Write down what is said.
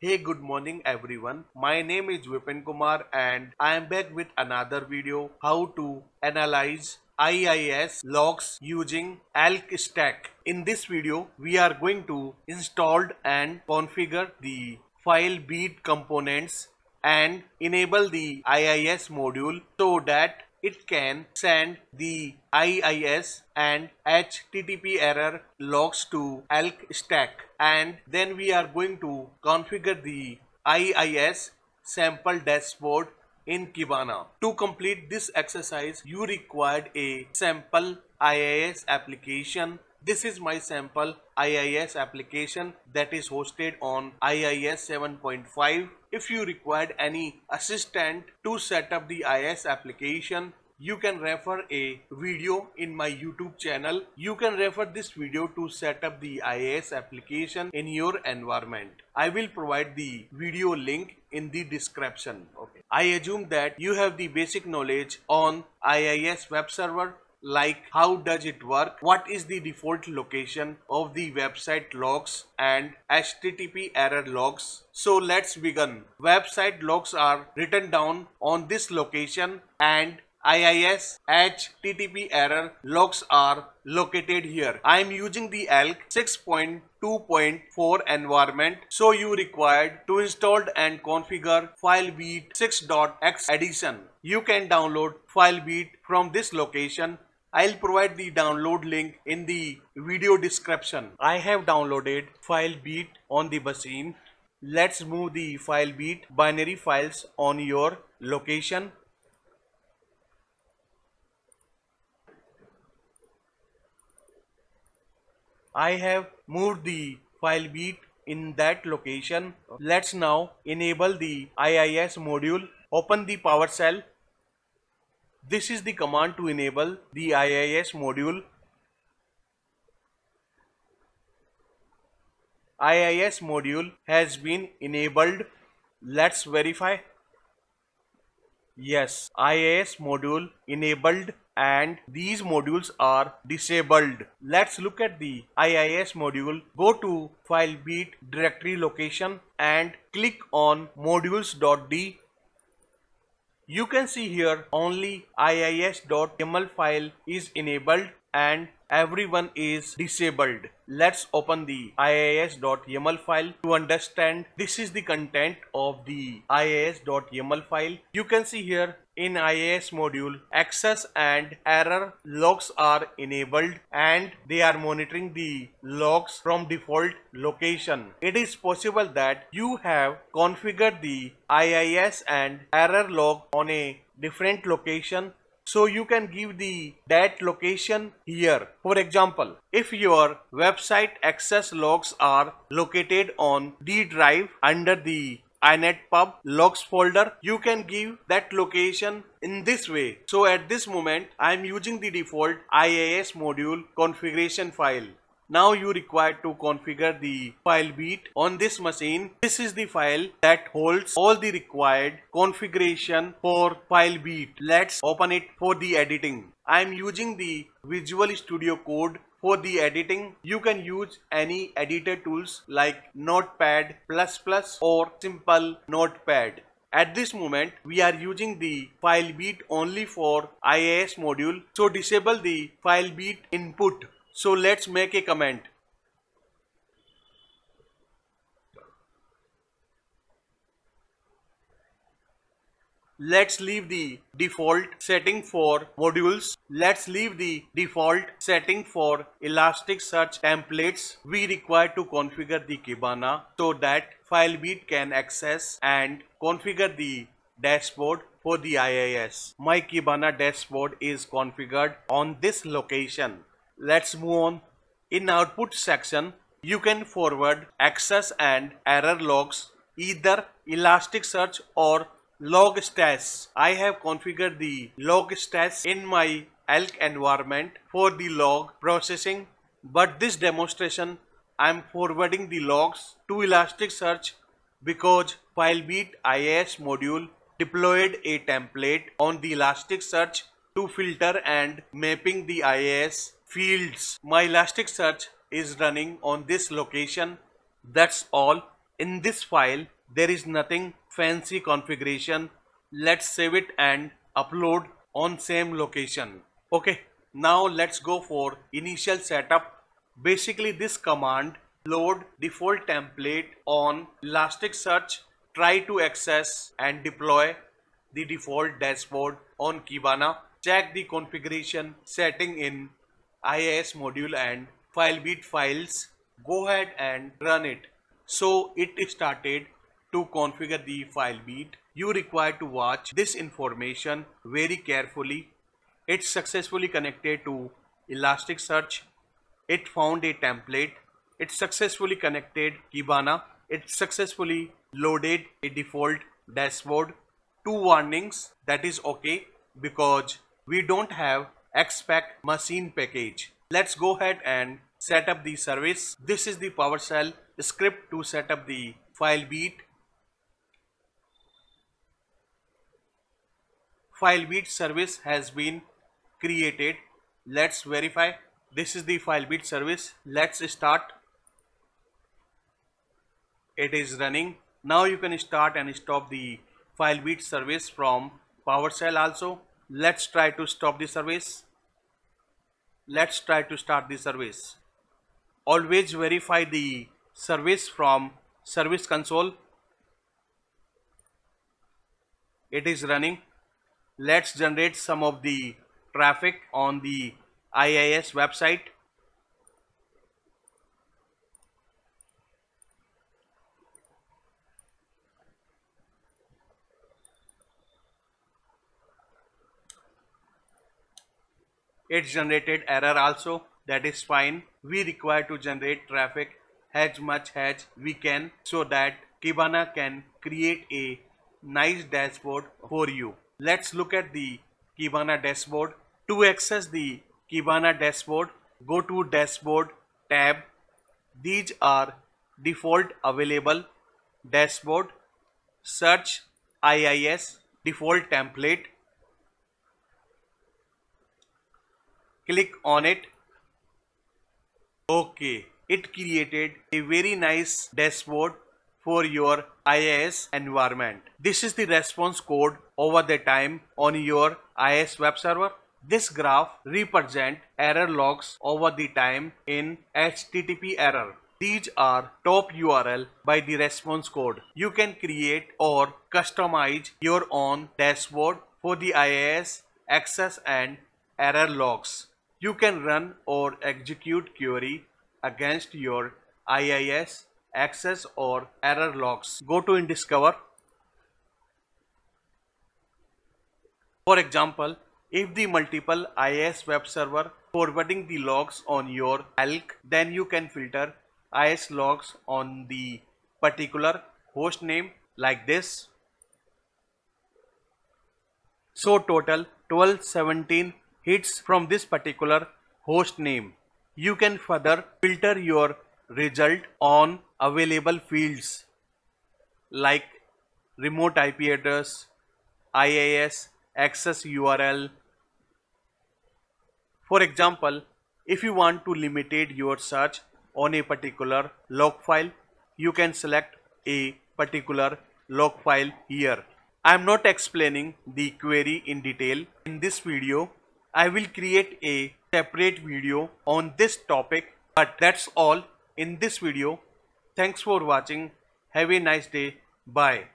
Hey, good morning everyone. My name is Vipin Kumar and I am back with another video how to analyze IIS logs using ELK Stack. In this video, we are going to install and configure the Filebeat components and enable the IIS module so that it can send the IIS and HTTP error logs to ELK Stack, and then we are going to configure the IIS sample dashboard in Kibana. To complete this exercise, you required a sample IIS application. This is my sample IIS application that is hosted on IIS 7.5. If you required any assistant to set up the IIS application, you can refer a video in my YouTube channel. You can refer this video to set up the IIS application in your environment. I will provide the video link in the description. Okay. I assume that you have the basic knowledge on IIS web server, like how does it work, what is the default location of the website logs and HTTP error logs. So let's begin. Website logs are written down on this location and IIS HTTP error logs are located here. I am using the ELK 6.2.4 environment, so you required to install and configure Filebeat 6.x edition. You can download Filebeat from this location. I'll provide the download link in the video description. I have downloaded Filebeat on the machine. Let's move the Filebeat binary files on your location. I have moved the Filebeat in that location. Let's now enable the IIS module. Open the PowerShell. This is the command to enable the IIS module. IIS module has been enabled. Let's verify. Yes, IIS module enabled and these modules are disabled. Let's look at the IIS module. Go to Filebeat directory location and click on modules.d. You can see here only iis.yml file is enabled and everyone is disabled. Let's open the iis.yml file to understand. This is the content of the iis.yml file. You can see here in IIS module, access and error logs are enabled and they are monitoring the logs from default location. It is possible that you have configured the IIS and error log on a different location, so you can give the that location here. For example, if your website access logs are located on D drive under the inetpub logs folder, you can give that location in this way. So at this moment, I am using the default IIS module configuration file. Now you require to configure the Filebeat on this machine. This is the file that holds all the required configuration for Filebeat. Let's open it for the editing. I am using the Visual Studio Code for the editing. You can use any editor tools like Notepad++ or simple Notepad. At this moment, we are using the Filebeat only for IIS module, so disable the Filebeat input. So let's make a comment. Let's leave the default setting for modules. Let's leave the default setting for Elasticsearch templates. We require to configure the Kibana so that Filebeat can access and configure the dashboard for the IIS. My Kibana dashboard is configured on this location. Let's move on. In output section, you can forward access and error logs either Elasticsearch or logstash. I have configured the logstash in my ELK environment for the log processing, but this demonstration I am forwarding the logs to Elasticsearch because Filebeat IIS module deployed a template on the Elasticsearch to filter and mapping the IIS fields. My Elasticsearch is running on this location. That's all. In this file, there is nothing fancy configuration. Let's save it and upload on same location. Okay, now let's go for initial setup. Basically, this command load default template on Elasticsearch, try to access and deploy the default dashboard on Kibana, check the configuration setting in IIS module and Filebeat files, go ahead and run it. So it started to configure the Filebeat. You require to watch this information very carefully. It's successfully connected to Elasticsearch. It found a template. It successfully connected Kibana. It successfully loaded a default dashboard. Two warnings, that is okay because we don't have XPAC machine package. Let's go ahead and set up the service. This is the PowerShell script to set up the Filebeat. Filebeat service has been created. Let's verify. This is the Filebeat service. Let's start. It is running. Now you can start and stop the Filebeat service from PowerShell also. Let's try to stop the service. Let's try to start the service. Always verify the service from service console. It is running. Let's generate some of the traffic on the IIS website. It generated error also, that is fine. We require to generate traffic as much as we can so that Kibana can create a nice dashboard for you. Let's look at the Kibana dashboard. To access the Kibana dashboard, go to dashboard tab. These are default available dashboard, search IIS default template. Click on it. Okay, it created a very nice dashboard for your IIS environment. This is the response code over the time on your IIS web server. This graph represents error logs over the time in HTTP error. These are top URL by the response code. You can create or customize your own dashboard for the IIS access and error logs. You can run or execute query against your IIS access or error logs. Go to in Discover. For example, if the multiple IIS web server forwarding the logs on your ELK, then you can filter IIS logs on the particular host name like this. So total 1217 hits from this particular host name. You can further filter your result on available fields like remote IP address, IIS access URL. For example, if you want to limit your search on a particular log file, you can select a particular log file here. I am not explaining the query in detail in this video. I will create a separate video on this topic, but that's all in this video. Thanks for watching. Have a nice day. Bye.